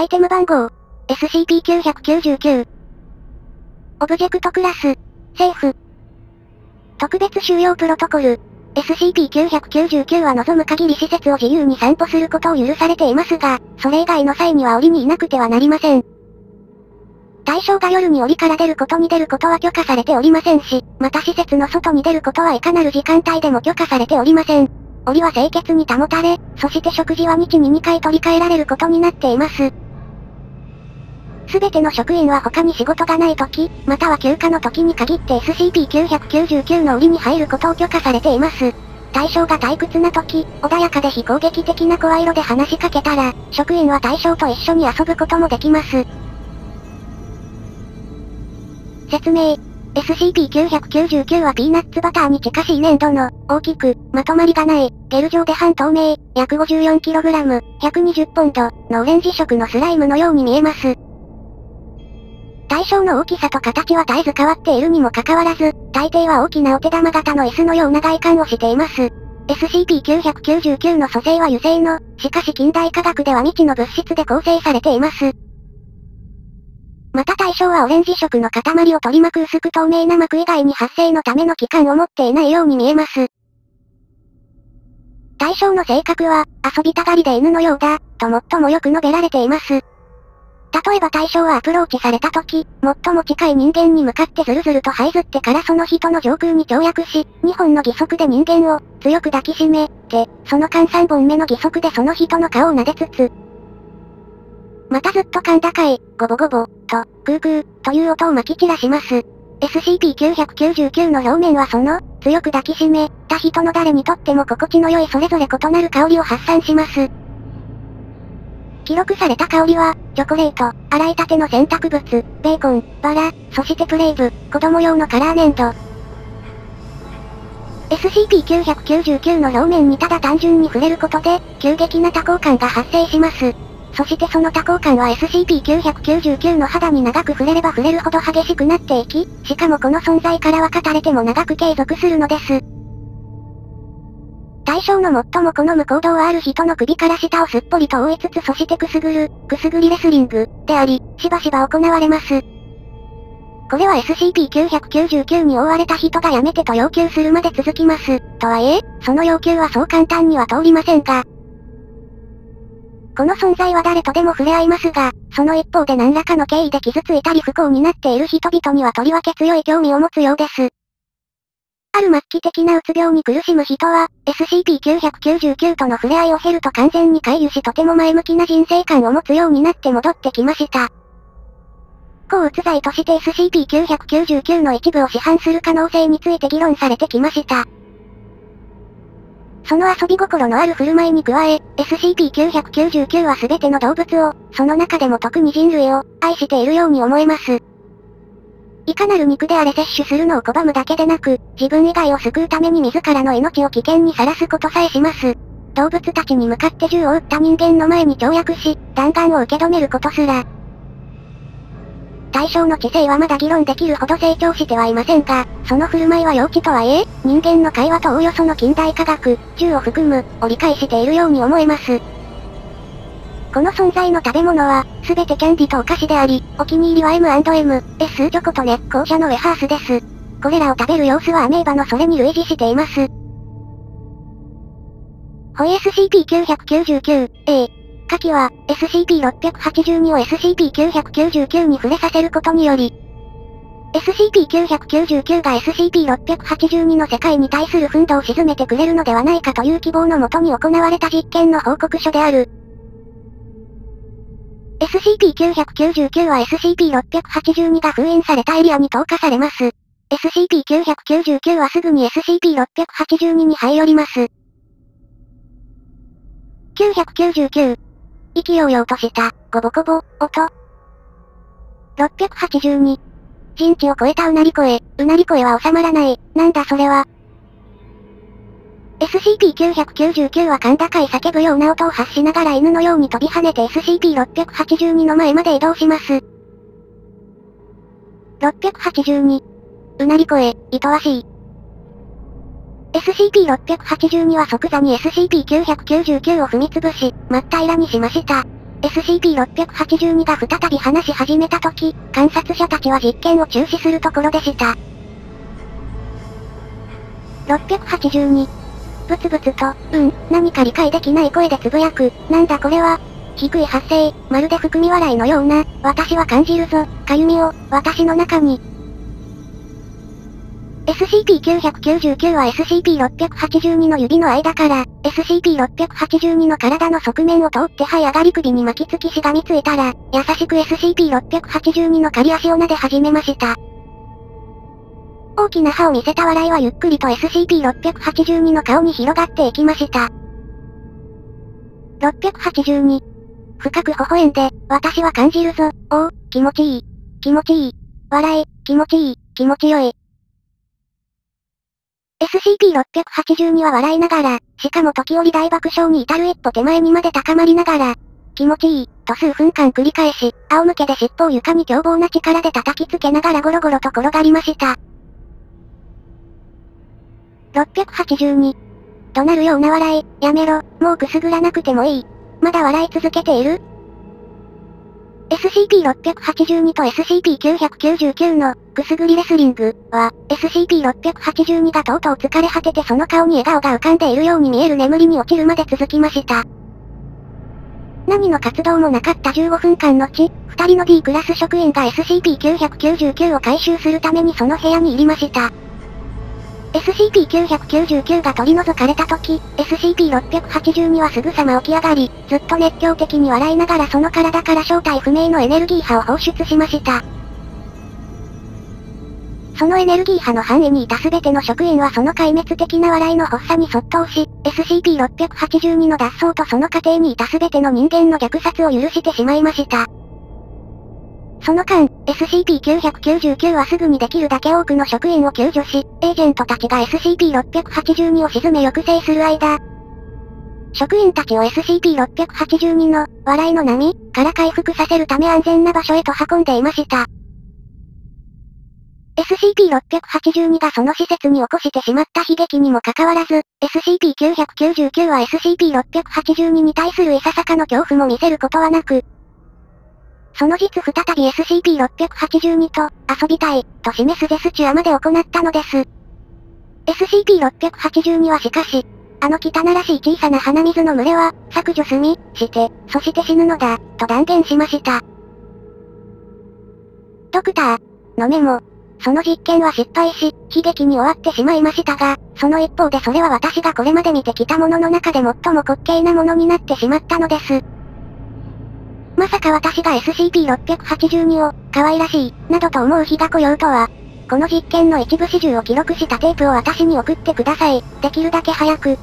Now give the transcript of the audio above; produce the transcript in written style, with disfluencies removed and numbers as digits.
アイテム番号 SCP-999 オブジェクトクラスセーフ特別収容プロトコル SCP-999 は望む限り施設を自由に散歩することを許されていますが、それ以外の際には檻にいなくてはなりません。対象が夜に檻から出ることは許可されておりませんし、また施設の外に出ることはいかなる時間帯でも許可されておりません。檻は清潔に保たれ、そして食事は日に2回取り替えられることになっています。すべての職員は他に仕事がない時、または休暇の時に限って SCP-999 の檻に入ることを許可されています。対象が退屈な時、穏やかで非攻撃的な声色で話しかけたら、職員は対象と一緒に遊ぶこともできます。説明。SCP-999 はピーナッツバターに近しい粘土の、大きく、まとまりがない、ゲル状で半透明、約 54kg、120ポンドのオレンジ色のスライムのように見えます。対象の大きさと形は絶えず変わっているにもかかわらず、大抵は大きなお手玉型の椅子のような外観をしています。SCP-999 の組成は油性の、しかし近代科学では未知の物質で構成されています。また対象はオレンジ色の塊を取り巻く薄く透明な膜以外に発生のための器官を持っていないように見えます。対象の性格は、遊びたがりで犬のようだ、と最もよく述べられています。例えば対象はアプローチされた時、最も近い人間に向かってズルズルと這いずってからその人の上空に跳躍し、2本の義足で人間を強く抱きしめて、その間3本目の義足でその人の顔を撫でつつ、またずっと甲高い、ゴボゴボ、と、グーグー、という音を撒き散らします。SCP-999 の表面はその、強く抱きしめた人の誰にとっても心地の良いそれぞれ異なる香りを発散します。記録された香りは、チョコレート、洗いたての洗濯物、ベーコン、バラ、そしてプレイブ、子供用のカラー粘土。SCP-999 の表面にただ単純に触れることで、急激な多幸感が発生します。そしてその多幸感は SCP-999 の肌に長く触れれば触れるほど激しくなっていき、しかもこの存在からは語れても長く継続するのです。対象の最も好む行動はある人の首から下をすっぽりと覆いつつそしてくすぐりレスリング、であり、しばしば行われます。これは SCP-999 に覆われた人がやめてと要求するまで続きます。とはいえ、その要求はそう簡単には通りませんが。この存在は誰とでも触れ合いますが、その一方で何らかの経緯で傷ついたり不幸になっている人々にはとりわけ強い興味を持つようです。ある末期的なうつ病に苦しむ人は、SCP-999 との触れ合いを経ると完全に回遊しとても前向きな人生観を持つようになって戻ってきました。抗うつ剤として SCP-999 の一部を市販する可能性について議論されてきました。その遊び心のある振る舞いに加え、SCP-999 は全ての動物を、その中でも特に人類を、愛しているように思えます。いかなる肉であれ摂取するのを拒むだけでなく、自分以外を救うために自らの命を危険にさらすことさえします。動物たちに向かって銃を撃った人間の前に跳躍し、弾丸を受け止めることすら。対象の知性はまだ議論できるほど成長してはいませんが、その振る舞いは幼稚とはいえ、人間の会話とおおよその近代科学、銃を含む、を理解しているように思えます。この存在の食べ物は、すべてキャンディとお菓子であり、お気に入りは M&M、S チョコと熱紅茶のウェハースです。これらを食べる様子はアメーバのそれに類似しています。ホイ SCP-999-A。下記は、SCP-682 を SCP-999 に触れさせることにより、SCP-999 が SCP-682 の世界に対する奮闘を鎮めてくれるのではないかという希望のもとに行われた実験の報告書である。SCP-999 は SCP-682 が封印されたエリアに投下されます。SCP-999 はすぐに SCP-682 に這い寄ります。999。意気揚々とした、ゴボゴボ、音。682。人知を超えたうなり声。うなり声は収まらない。なんだそれは。SCP-999 は甲高い叫ぶような音を発しながら犬のように飛び跳ねて SCP-682 の前まで移動します。682。うなり声、いとわしい。SCP-682 は即座に SCP-999 を踏みつぶし、真っ平らにしました。SCP-682 が再び話し始めたとき、観察者たちは実験を中止するところでした。682。ブツブツと、何か理解できない声でつぶやく、なんだこれは。低い発声、まるで含み笑いのような、私は感じるぞ、かゆみを、私の中に。SCP-999 は SCP-682 の指の間から、SCP-682 の体の側面を通って這い上がり首に巻きつきしがみついたら、優しく SCP-682 の仮足を撫で始めました。大きな歯を見せた笑いはゆっくりと SCP-682 の顔に広がっていきました。682。深く微笑んで、私は感じるぞ、おお、気持ちいい。気持ちいい。笑え、気持ちいい。気持ちよい。SCP-682 は笑いながら、しかも時折大爆笑に至る一歩手前にまで高まりながら、気持ちいい、と数分間繰り返し、仰向けで尻尾を床に凶暴な力で叩きつけながらゴロゴロと転がりました。682。怒鳴るような笑い、やめろ、もうくすぐらなくてもいい。まだ笑い続けている？ SCP-682 と SCP-999 の、くすぐりレスリング、は、SCP-682 がとうとう疲れ果ててその顔に笑顔が浮かんでいるように見える眠りに落ちるまで続きました。何の活動もなかった15分間のち、2人の D クラス職員が SCP-999 を回収するためにその部屋に入りました。SCP-999 が取り除かれた時、SCP-682 はすぐさま起き上がり、ずっと熱狂的に笑いながらその体から正体不明のエネルギー波を放出しました。そのエネルギー波の範囲にいたすべての職員はその壊滅的な笑いの発作にそっと押し、SCP-682 の脱走とその過程にいたすべての人間の虐殺を許してしまいました。その間、SCP-999 はすぐにできるだけ多くの職員を救助し、エージェントたちが SCP-682 を沈め抑制する間、職員たちを SCP-682 の、笑いの波から回復させるため安全な場所へと運んでいました。SCP-682 がその施設に起こしてしまった悲劇にもかかわらず、SCP-999 は SCP-682 に対するいささかの恐怖も見せることはなく、その実再び SCP-682 と、遊びたい、と示すジェスチュアまで行ったのです。SCP-682 はしかし、あの汚らしい小さな鼻水の群れは、削除済み、して、そして死ぬのだ、と断言しました。ドクター、のメモ。その実験は失敗し、悲劇に終わってしまいましたが、その一方でそれは私がこれまで見てきたものの中で最も滑稽なものになってしまったのです。まさか私が SCP-682 を、可愛らしい、などと思う日が来ようとは。この実験の一部始終を記録したテープを私に送ってください。できるだけ早く。